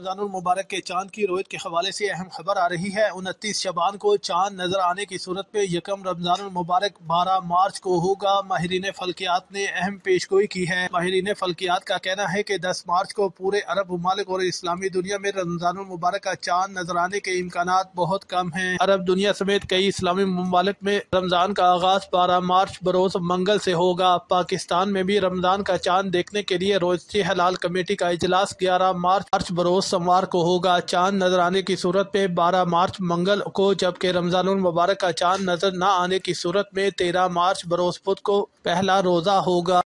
रमजानुल मुबारक के चांद की रोयत के हवाले से अहम खबर आ रही है। 29 शबान को चांद नजर आने की सूरत में यकम रमजानुल मुबारक 12 मार्च को होगा। माहिरीन फल्कियात ने अहम पेशगोई की है। माहिरीन फल्कियात का कहना है कि 10 मार्च को पूरे अरब ममालिक और इस्लामी दुनिया में रमजानुल मुबारक का चांद नजर आने के इम्कानात बहुत कम है। अरब दुनिया समेत कई इस्लामी ममालिक में रमजान का आगाज 12 मार्च बरोज मंगल से होगा। पाकिस्तान में भी रमजान का चांद देखने के लिए रोजती हलाल कमेटी का इजलास 11 मार्च बरोज सोमवार को होगा। चांद नजर आने की सूरत में 12 मार्च मंगल को, जबकि रमजानुल मुबारक का चांद नजर न आने की सूरत में 13 मार्च बरोज बुध को पहला रोजा होगा।